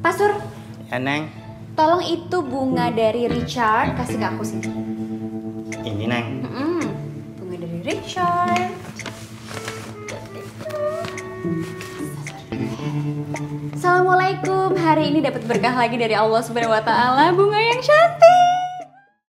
Pak Sur. Ya, Neng. Tolong itu bunga dari Richard kasih ke aku sini. Ini, Neng. Bunga dari Richard. Assalamualaikum. Hari ini dapat berkah lagi dari Allah Subhanahu wa Ta'ala. Bunga yang cantik.